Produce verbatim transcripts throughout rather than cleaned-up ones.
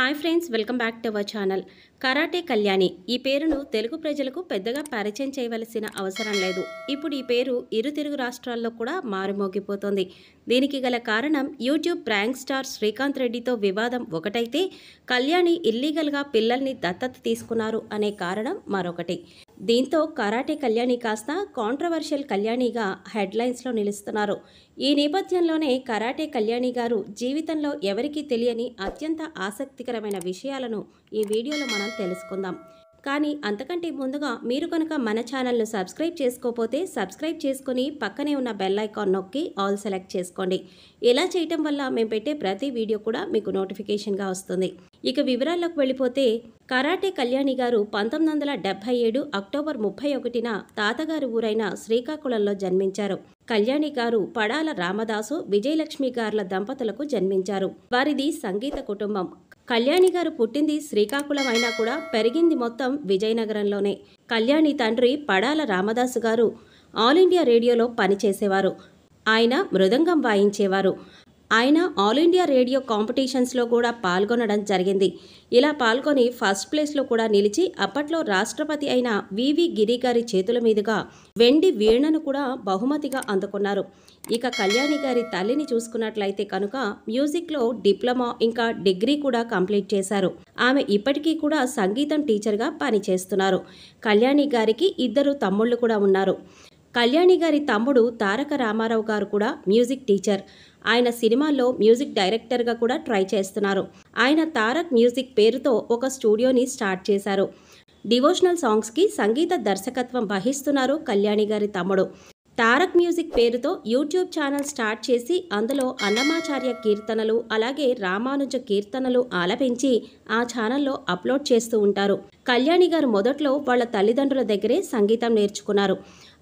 Hi friends, welcome back to our channel. Karate Kalyani ఈ పేరును తెలుగు ప్రజలకు పెద్దగా పరిచయం చేయవలసిన అవసరం లేదు. ఇప్పుడు ఈ పేరు ఇరు తెలుగు రాష్ట్రాల్లో కూడా మారుమోగిపోతుంది. దీనికి గల కారణం యూట్యూబ్ ప్రాంక్ స్టార్ శ్రీకాంత్ రెడ్డితో వివాదం ఒకటైతే, కళ్యాణి ఇల్లీగల్గా పిల్లల్ని దత్తత తీసుకున్నారు అనే కారణం మరొకటి. దీంతో కరాటే కళ్యాణి కాస్త కాంట్రవర్షియల్ కళ్యాణిగా హెడ్లైన్స్లో నిలుస్తున్నారు. ఈ నేపథ్యంలోనే కరాటే కళ్యాణి గారు జీవితంలో ఎవరికీ తెలియని అత్యంత ఆసక్తికరమైన విషయాలను ఈ వీడియోలో మనం తెలుసుకుందాం. కానీ అంతకంటే ముందుగా మీరు కనుక మన ఛానల్ను సబ్స్క్రైబ్ చేసుకోకపోతే సబ్స్క్రైబ్ చేసుకుని పక్కనే ఉన్న బెల్ ఐకాన్ నొక్కి ఆల్ సెలెక్ట్ చేసుకోండి. ఇలా చేయటం వల్ల మేము పెట్టే ప్రతి వీడియో కూడా మీకు నోటిఫికేషన్గా వస్తుంది. ఇక వివరాల్లోకి వెళ్ళిపోతే, కరాటే కళ్యాణి గారు పంతొమ్మిది వందల డెబ్బై ఏడు అక్టోబర్ ముప్పై ఒకటిన తాతగారు ఊరైన శ్రీకాకుళంలో జన్మించారు. కళ్యాణి గారు పడాల రామదాసు, విజయలక్ష్మి గారుల దంపతులకు జన్మించారు. వారిది సంగీత కుటుంబం. కళ్యాణి గారు పుట్టింది శ్రీకాకుళం అయినా కూడా పెరిగింది మొత్తం విజయనగరంలోనే. కళ్యాణి తండ్రి పడాల రామదాసు గారు ఆల్ ఇండియా రేడియోలో పనిచేసేవారు. ఆయన మృదంగం వాయించేవారు. ఆయన ఆల్ ఇండియా రేడియో కాంపిటీషన్స్లో కూడా పాల్గొనడం జరిగింది. ఇలా పాల్గొని ఫస్ట్ ప్లేస్లో కూడా నిలిచి అప్పట్లో రాష్ట్రపతి అయిన వివి గిరి గారి చేతుల మీదుగా వెండి వీణను కూడా బహుమతిగా అందుకున్నారు. ఇక కళ్యాణి గారి తల్లిని చూసుకున్నట్లయితే కనుక మ్యూజిక్లో డిప్లొమా ఇంకా డిగ్రీ కూడా కంప్లీట్ చేశారు. ఆమె ఇప్పటికీ కూడా సంగీతం టీచర్గా పనిచేస్తున్నారు. కళ్యాణి గారికి ఇద్దరు తమ్ముళ్ళు కూడా ఉన్నారు. కళ్యాణి గారి తమ్ముడు తారక రామారావు గారు కూడా మ్యూజిక్ టీచర్. ఆయన సినిమాల్లో మ్యూజిక్ డైరెక్టర్గా కూడా ట్రై చేస్తున్నారు. ఆయన తారక్ మ్యూజిక్ పేరుతో ఒక స్టూడియోని స్టార్ట్ చేశారు. డివోషనల్ సాంగ్స్కి సంగీత దర్శకత్వం వహిస్తున్నారు కళ్యాణి గారి తమ్ముడు. తారక్ మ్యూజిక్ పేరుతో యూట్యూబ్ ఛానల్ స్టార్ట్ చేసి అందులో అన్నమాచార్య కీర్తనలు అలాగే రామానుజ కీర్తనలు ఆలపించి ఆ ఛానల్లో అప్లోడ్ చేస్తూ ఉంటారు. కళ్యాణి గారు మొదట్లో వాళ్ళ తల్లిదండ్రుల దగ్గరే సంగీతం నేర్చుకున్నారు.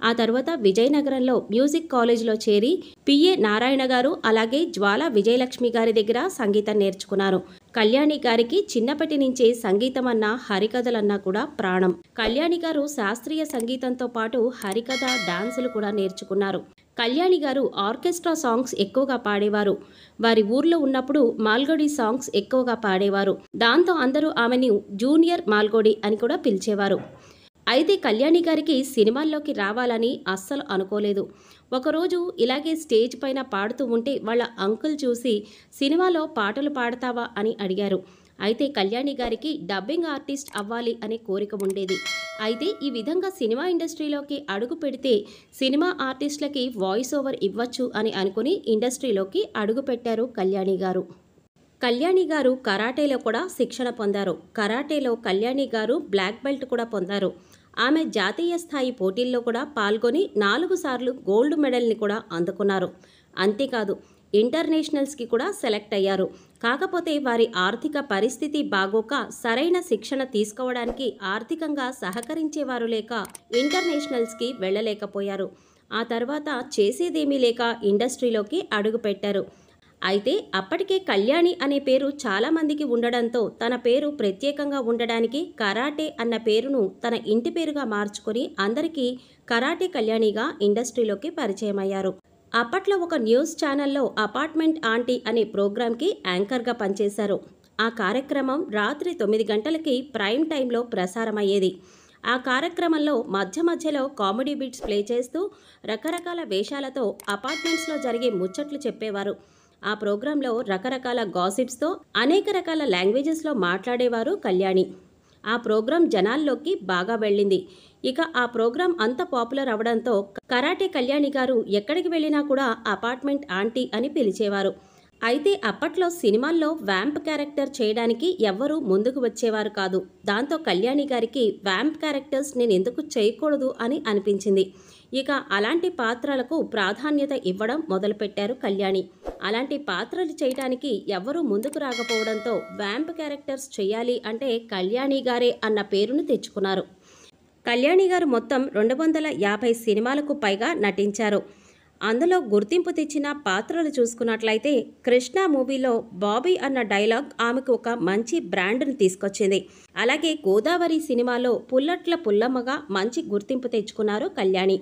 ఆ తర్వాత విజయనగరంలో మ్యూజిక్ కాలేజీలో చేరి పిఏ నారాయణ గారు అలాగే జ్వాల విజయలక్ష్మి గారి దగ్గర సంగీతం నేర్చుకున్నారు. కళ్యాణి గారికి చిన్నప్పటి నుంచే సంగీతం అన్నా హరికథలన్నా కూడా ప్రాణం. కళ్యాణి గారు శాస్త్రీయ సంగీతంతో పాటు హరికథ, డాన్సులు కూడా నేర్చుకున్నారు. కళ్యాణి గారు ఆర్కెస్ట్రా సాంగ్స్ ఎక్కువగా పాడేవారు. వారి ఊర్లో ఉన్నప్పుడు మాల్గడి సాంగ్స్ ఎక్కువగా పాడేవారు. దాంతో అందరూ ఆమెను జూనియర్ మాల్గడి అని కూడా పిలిచేవారు. అయితే కళ్యాణి గారికి సినిమాల్లోకి రావాలని అస్సలు అనుకోలేదు. ఒకరోజు ఇలాగే స్టేజ్ పైన పాడుతూ ఉంటే వాళ్ళ అంకుల్ చూసి సినిమాలో పాటలు పాడతావా అని అడిగారు. అయితే కళ్యాణి గారికి డబ్బింగ్ ఆర్టిస్ట్ అవ్వాలి అనే కోరిక ఉండేది. అయితే ఈ విధంగా సినిమా ఇండస్ట్రీలోకి అడుగు పెడితే సినిమా ఆర్టిస్టులకి వాయిస్ ఓవర్ ఇవ్వచ్చు అని అనుకుని ఇండస్ట్రీలోకి అడుగు పెట్టారు కళ్యాణి గారు. కళ్యాణి గారు కరాటేలో కూడా శిక్షణ పొందారు. కరాటేలో కళ్యాణి గారు బ్లాక్ బెల్ట్ కూడా పొందారు. ఆమె జాతీయ స్థాయి పోటీల్లో కూడా పాల్గొని నాలుగు సార్లు గోల్డ్ మెడల్ని కూడా అందుకున్నారు. అంతేకాదు ఇంటర్నేషనల్స్కి కూడా సెలెక్ట్ అయ్యారు. కాకపోతే వారి ఆర్థిక పరిస్థితి బాగోక సరైన శిక్షణ తీసుకోవడానికి ఆర్థికంగా సహకరించేవారు లేక ఇంటర్నేషనల్స్కి వెళ్ళలేకపోయారు. ఆ తర్వాత చేసేదేమీ లేక ఇండస్ట్రీలోకి అడుగుపెట్టారు. అయితే అప్పటికే కళ్యాణి అనే పేరు చాలామందికి ఉండడంతో తన పేరు ప్రత్యేకంగా ఉండడానికి కరాటే అన్న పేరును తన ఇంటి పేరుగా మార్చుకుని అందరికీ కరాటే కళ్యాణిగా ఇండస్ట్రీలోకి పరిచయమయ్యారు. అప్పట్లో ఒక న్యూస్ ఛానల్లో అపార్ట్మెంట్ ఆంటీ అనే ప్రోగ్రాంకి యాంకర్గా పనిచేశారు. ఆ కార్యక్రమం రాత్రి తొమ్మిది గంటలకి ప్రైమ్ టైంలో ప్రసారమయ్యేది. ఆ కార్యక్రమంలో మధ్య మధ్యలో కామెడీ బిట్స్ ప్లే చేస్తూ రకరకాల వేషాలతో అపార్ట్మెంట్స్లో జరిగే ముచ్చట్లు చెప్పేవారు. ఆ ప్రోగ్రాంలో రకరకాల గాసిప్స్తో అనేక రకాల లాంగ్వేజెస్లో మాట్లాడేవారు కళ్యాణి. ఆ ప్రోగ్రాం జనాల్లోకి బాగా వెళ్ళింది. ఇక ఆ ప్రోగ్రాం అంత పాపులర్ అవడంతో కరాటే కళ్యాణి గారు ఎక్కడికి వెళ్ళినా కూడా అపార్ట్మెంట్ ఆంటీ అని పిలిచేవారు. అయితే అప్పట్లో సినిమాల్లో వ్యాంప్ క్యారెక్టర్ చేయడానికి ఎవ్వరూ ముందుకు వచ్చేవారు కాదు. దాంతో కళ్యాణి గారికి వ్యాంప్ క్యారెక్టర్స్ నేను ఎందుకు చేయకూడదు అని అనిపించింది. ఇక అలాంటి పాత్రలకు ప్రాధాన్యత ఇవ్వడం మొదలుపెట్టారు కళ్యాణి. అలాంటి పాత్రలు చేయడానికి ఎవ్వరూ ముందుకు రాకపోవడంతో వ్యాంప్ క్యారెక్టర్స్ చేయాలి అంటే కళ్యాణి గారే అన్న పేరును తెచ్చుకున్నారు. కళ్యాణి గారు మొత్తం రెండు వందల యాభై సినిమాలకు పైగా నటించారు. అందులో గుర్తింపు తెచ్చిన పాత్రలు చూసుకున్నట్లయితే కృష్ణ మూవీలో బాబీ అన్న డైలాగ్ ఆమెకు ఒక మంచి బ్రాండ్ను తీసుకొచ్చింది. అలాగే గోదావరి సినిమాలో పుల్లట్ల పుల్లమ్మగా మంచి గుర్తింపు తెచ్చుకున్నారు కళ్యాణి.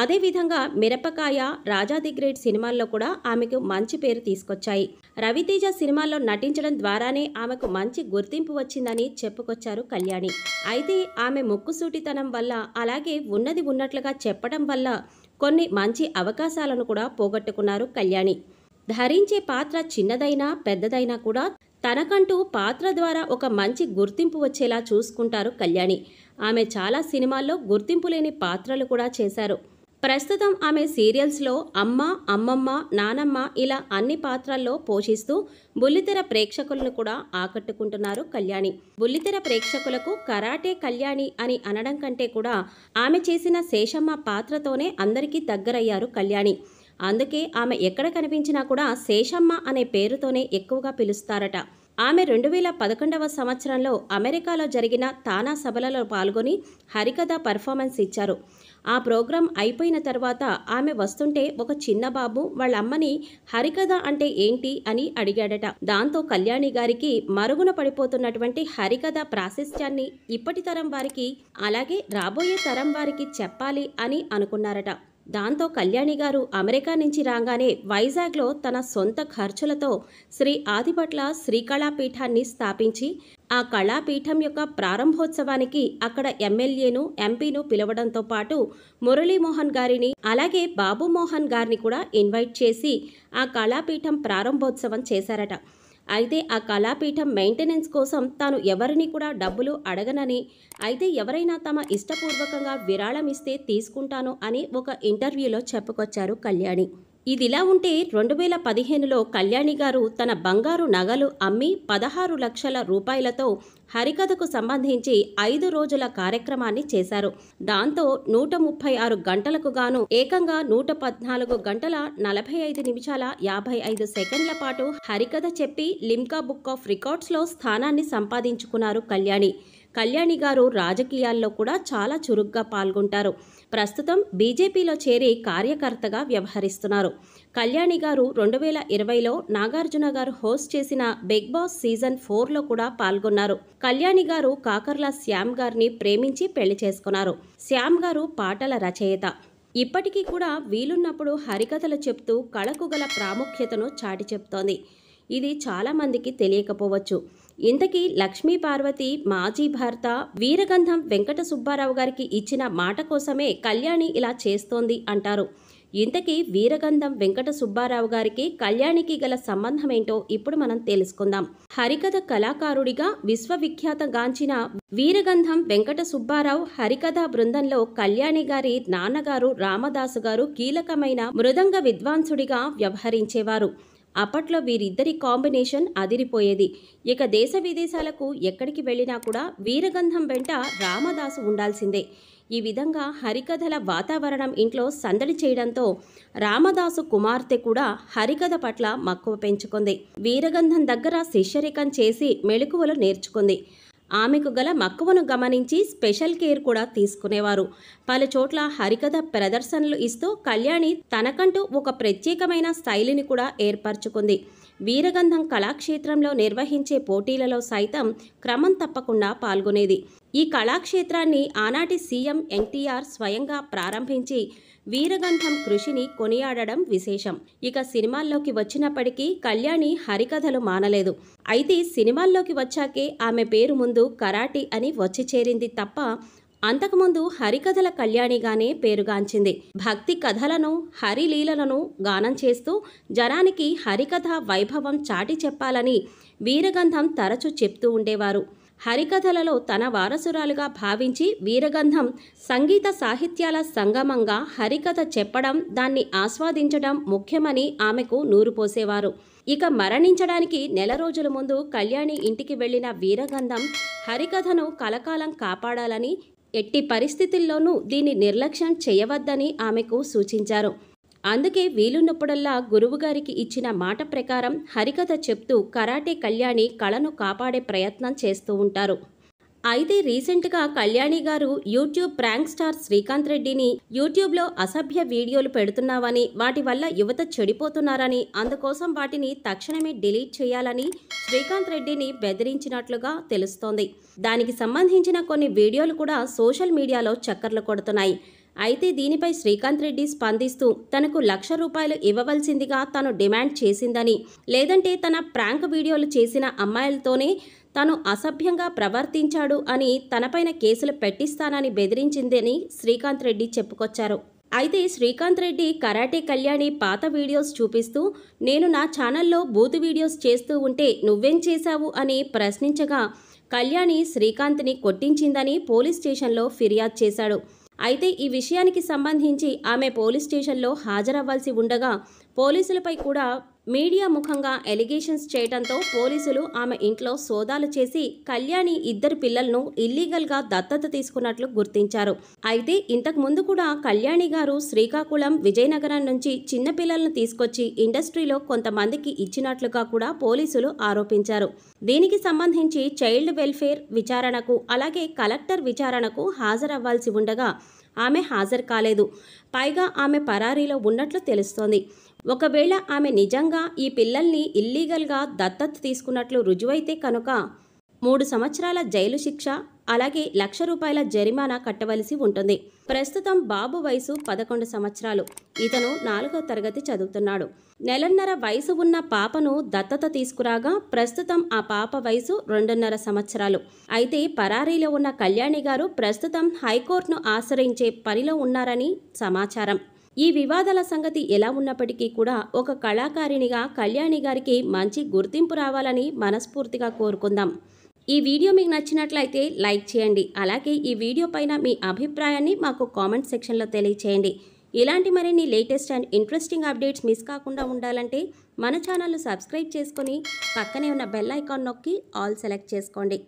అదే విధంగా మిరపకాయ, రాజా ది గ్రేట్ సినిమాల్లో కూడా ఆమెకు మంచి పేరు తీసుకొచ్చాయి. రవితేజ సినిమాల్లో నటించడం ద్వారానే ఆమెకు మంచి గుర్తింపు వచ్చిందని చెప్పుకొచ్చారు కళ్యాణి. అయితే ఆమె ముక్కుసూటితనం వల్ల అలాగే ఉన్నది ఉన్నట్లుగా చెప్పడం వల్ల కొన్ని మంచి అవకాశాలను కూడా పోగొట్టుకున్నారు కళ్యాణి. ధరించే పాత్ర చిన్నదైనా పెద్దదైనా కూడా తనకంటూ పాత్ర ద్వారా ఒక మంచి గుర్తింపు వచ్చేలా చూసుకుంటారు కళ్యాణి. ఆమె చాలా సినిమాల్లో గుర్తింపు లేని పాత్రలు కూడా చేశారు. ప్రస్తుతం ఆమె సీరియల్స్లో అమ్మ, అమ్మమ్మ, నానమ్మ ఇలా అన్ని పాత్రల్లో పోషిస్తూ బుల్లితెర ప్రేక్షకులను కూడా ఆకట్టుకుంటున్నారు కళ్యాణి. బుల్లితెర ప్రేక్షకులకు కరాటే కళ్యాణి అని అనడం కంటే కూడా ఆమె చేసిన శేషమ్మ పాత్రతోనే అందరికీ దగ్గరయ్యారు కళ్యాణి. అందుకే ఆమె ఎక్కడ కనిపించినా కూడా శేషమ్మ అనే పేరుతోనే ఎక్కువగా పిలుస్తారట. ఆమె రెండు వేల పదకొండవ సంవత్సరంలో అమెరికాలో జరిగిన తానా సభలలో పాల్గొని హరికథ పర్ఫార్మెన్స్ ఇచ్చారు. ఆ ప్రోగ్రాం అయిపోయిన తర్వాత ఆమె వస్తుంటే ఒక చిన్న బాబు వాళ్ళ అమ్మని హరికథ అంటే ఏంటి అని అడిగాడట. దాంతో కళ్యాణి గారికి మరుగున పడిపోతున్నటువంటి హరికథ ప్రాశస్త్యాన్ని ఇప్పటి తరం వారికి అలాగే రాబోయే తరం వారికి చెప్పాలి అని అనుకున్నారట. దాంతో కళ్యాణి గారు అమెరికా నుంచి రాగానే వైజాగ్లో తన సొంత ఖర్చులతో శ్రీ ఆదిపట్ల శ్రీ కళాపీఠాన్ని స్థాపించి ఆ కళాపీఠం యొక్క ప్రారంభోత్సవానికి అక్కడ ఎమ్మెల్యేను, ఎంపీను పిలవడంతో పాటు మురళీమోహన్ గారిని అలాగే బాబుమోహన్ గారిని కూడా ఇన్వైట్ చేసి ఆ కళాపీఠం ప్రారంభోత్సవం చేశారట. అయితే ఆ కళాపీఠం మెయింటెనెన్స్ కోసం తాను ఎవరిని కూడా డబ్బులు అడగనని, అయితే ఎవరైనా తమ ఇష్టపూర్వకంగా విరాళం ఇస్తే తీసుకుంటాను అని ఒక ఇంటర్వ్యూలో చెప్పుకొచ్చారు కళ్యాణి. ఇదిలా ఉంటే రెండు వేల పదిహేనులో కళ్యాణి గారు తన బంగారు నగలు అమ్మి పదహారు లక్షల రూపాయలతో హరికథకు సంబంధించి ఐదు రోజుల కార్యక్రమాన్ని చేశారు. దాంతో నూట ముప్పై ఆరు గంటలకు గాను ఏకంగా నూట పద్నాలుగు గంటల నలభై ఐదు నిమిషాల యాభై ఐదు సెకండ్ల పాటు హరికథ చెప్పి లిమ్కా బుక్ ఆఫ్ రికార్డ్స్లో స్థానాన్ని సంపాదించుకున్నారు కళ్యాణి. కళ్యాణి గారు రాజకీయాల్లో కూడా చాలా చురుగ్గా పాల్గొంటారు. ప్రస్తుతం బీజేపీలో చేరి కార్యకర్తగా వ్యవహరిస్తున్నారు. కళ్యాణి గారు రెండు వేల ఇరవైలో నాగార్జున గారు హోస్ట్ చేసిన బిగ్ బాస్ సీజన్ ఫోర్లో కూడా పాల్గొన్నారు. కళ్యాణి గారు కాకర్ల శ్యామ్ గారిని ప్రేమించి పెళ్లి చేసుకున్నారు. శ్యామ్ గారు పాటల రచయిత. ఇప్పటికీ కూడా వీలున్నప్పుడు హరికథలు చెప్తూ కళకు గల ప్రాముఖ్యతను చాటి చెప్తోంది. ఇది చాలామందికి తెలియకపోవచ్చు. ఇంతకీ లక్ష్మీ పార్వతి, మాజీ భర్త వీరగంధం వెంకట సుబ్బారావు గారికి ఇచ్చిన మాట కోసమే కళ్యాణి ఇలా చేస్తోంది అంటారు. ఇంతకీ వీరగంధం వెంకట సుబ్బారావు గారికి కళ్యాణికి గల సంబంధమేంటో ఇప్పుడు మనం తెలుసుకుందాం. హరికథ కళాకారుడిగా విశ్వవిఖ్యాతగాంచిన వీరగంధం వెంకట సుబ్బారావు హరికథా బృందంలో కళ్యాణి గారి నాన్నగారు రామదాసు గారు కీలకమైన మృదంగ విద్వాంసుడిగా వ్యవహరించేవారు. అప్పట్లో వీరిద్దరి కాంబినేషన్ అదిరిపోయేది. ఇక దేశ విదేశాలకు ఎక్కడికి వెళ్ళినా కూడా వీరగంధం వెంట రామదాసు ఉండాల్సిందే. ఈ విధంగా హరికథల వాతావరణం ఇంట్లో సందడి చేయడంతో రామదాసు కుమార్తె కూడా హరికథ పట్ల మక్కువ పెంచుకుంది. వీరగంధం దగ్గర శిష్యరికం చేసి మెళుకువలు నేర్చుకుంది. ఆమెకు గల మక్కువను గమనించి స్పెషల్ కేర్ కూడా తీసుకునేవారు. పలుచోట్ల హరికథ ప్రదర్శనలు ఇస్తూ కళ్యాణి తనకంటూ ఒక ప్రత్యేకమైన శైలిని కూడా ఏర్పరచుకుంది. వీరగంధం కళాక్షేత్రంలో నిర్వహించే పోటీలలో సైతం క్రమం తప్పకుండా పాల్గొనేది. ఈ కళాక్షేత్రాన్ని ఆనాటి సీఎం ఎన్టీఆర్ స్వయంగా ప్రారంభించి వీరగంధం కృషిని కొనియాడడం విశేషం. ఇక సినిమాల్లోకి వచ్చినప్పటికీ కళ్యాణి హరికథలు మానలేదు. అయితే సినిమాల్లోకి వచ్చాకే ఆమె పేరు ముందు కరాటే అని వచ్చి చేరింది తప్ప అంతకుముందు హరికథల కళ్యాణిగానే పేరుగాంచింది. భక్తి కథలను, హరిలీలలను గానం చేస్తూ జనానికి హరికథ వైభవం చాటి చెప్పాలని వీరగంధం తరచూ చెప్తూ ఉండేవారు. హరికథలలో తన వారసురాలుగా భావించి వీరగంధం సంగీత సాహిత్యాల సంగమంగా హరికథ చెప్పడం, దాన్ని ఆస్వాదించడం ముఖ్యమని ఆమెకు నూరుపోసేవారు. ఇక మరణించడానికి నెల రోజుల ముందు కళ్యాణి ఇంటికి వెళ్ళిన వీరగంధం హరికథను కలకాలం కాపాడాలని, ఎట్టి పరిస్థితుల్లోనూ దీన్ని నిర్లక్ష్యం చేయవద్దని ఆమెకు సూచించారు. అందుకే వీలున్నప్పుడల్లా గురువుగారికి ఇచ్చిన మాట ప్రకారం హరికథ చెప్తూ కరాటే కళ్యాణి కళను కాపాడే ప్రయత్నం చేస్తూ ఉంటారు. అయితే రీసెంట్గా కళ్యాణి గారు యూట్యూబ్ ప్రాంక్ స్టార్ శ్రీకాంత్ రెడ్డిని యూట్యూబ్లో అసభ్య వీడియోలు పెడుతున్నావని, వాటి వల్ల యువత చెడిపోతున్నారని, అందుకోసం వాటిని తక్షణమే డిలీట్ చేయాలని శ్రీకాంత్ రెడ్డిని బెదిరించినట్లుగా తెలుస్తోంది. దానికి సంబంధించిన కొన్ని వీడియోలు కూడా సోషల్ మీడియాలో చక్కర్లు కొడుతున్నాయి. అయితే దీనిపై శ్రీకాంత్ రెడ్డి స్పందిస్తూ తనకు లక్ష రూపాయలు ఇవ్వవలసిందిగా తాను డిమాండ్ చేసిందని, లేదంటే తన ప్రాంక్ వీడియోలు చేసిన అమ్మాయిలతోనే తాను అసభ్యంగా ప్రవర్తించాడు అని తనపైన కేసులు పెట్టిస్తానని బెదిరించిందని శ్రీకాంత్ రెడ్డి చెప్పుకొచ్చారు. అయితే శ్రీకాంత్ రెడ్డి కరాటే కళ్యాణి పాత వీడియోస్ చూపిస్తూ నేను నా ఛానల్లో బూత్ వీడియోస్ చేస్తూ ఉంటే నువ్వేం చేశావు అని ప్రశ్నించగా కళ్యాణి శ్రీకాంత్ని కొట్టించిందని పోలీస్ స్టేషన్లో ఫిర్యాదు చేశాడు. అయితే ఈ విషయానికి సంబంధించి ఆమె పోలీస్ స్టేషన్లో హాజరవ్వాల్సి ఉండగా పోలీసులపై కూడా మీడియా ముఖంగా ఎలిగేషన్స్ చేయడంతో పోలీసులు ఆమె ఇంట్లో సోదాలు చేసి కళ్యాణి ఇద్దరు పిల్లలను ఇల్లీగల్గా దత్తత తీసుకున్నట్లు గుర్తించారు. అయితే ఇంతకు ముందు కూడా కళ్యాణి గారు శ్రీకాకుళం, విజయనగరం నుంచి చిన్న పిల్లలను తీసుకొచ్చి ఇండస్ట్రీలో కొంతమందికి ఇచ్చినట్లుగా కూడా పోలీసులు ఆరోపించారు. దీనికి సంబంధించి చైల్డ్ వెల్ఫేర్ విచారణకు అలాగే కలెక్టర్ విచారణకు హాజరవ్వాల్సి ఉండగా ఆమె హాజరు కాలేదు. పైగా ఆమె పరారీలో ఉన్నట్లు తెలుస్తోంది. ఒకవేళ ఆమె నిజంగా ఈ పిల్లల్ని ఇల్లీగల్గా దత్తత తీసుకున్నట్లు రుజువైతే కనుక మూడు సంవత్సరాల జైలు శిక్ష అలాగే లక్ష రూపాయల జరిమానా కట్టవలసి ఉంటుంది. ప్రస్తుతం బాబు వయసు పదకొండు సంవత్సరాలు. ఇతను నాలుగో తరగతి చదువుతున్నాడు. నెలన్నర వయసు ఉన్న పాపను దత్తత తీసుకురాగా ప్రస్తుతం ఆ పాప వయసు రెండున్నర సంవత్సరాలు. అయితే పరారీలో ఉన్న కళ్యాణి గారు ప్రస్తుతం హైకోర్టును ఆశ్రయించే పనిలో ఉన్నారని సమాచారం. ఈ వివాదాల సంగతి ఎలా ఉన్నప్పటికీ కూడా ఒక కళాకారిణిగా కళ్యాణి గారికి మంచి గుర్తింపు రావాలని మనస్ఫూర్తిగా కోరుకుందాం. ఈ వీడియో మీకు నచ్చినట్లయితే లైక్ చేయండి. అలాగే ఈ వీడియో పైన మీ అభిప్రాయాన్ని మాకు కామెంట్ సెక్షన్లో తెలియచేయండి. ఇలాంటి మరిన్ని latest and interesting updates miss కాకుండా ఉండాలంటే మన ఛానల్ను సబ్స్క్రైబ్ చేసుకుని పక్కనే ఉన్న బెల్ ఐకాన్ నొక్కి ఆల్ సెలెక్ట్ చేసుకోండి.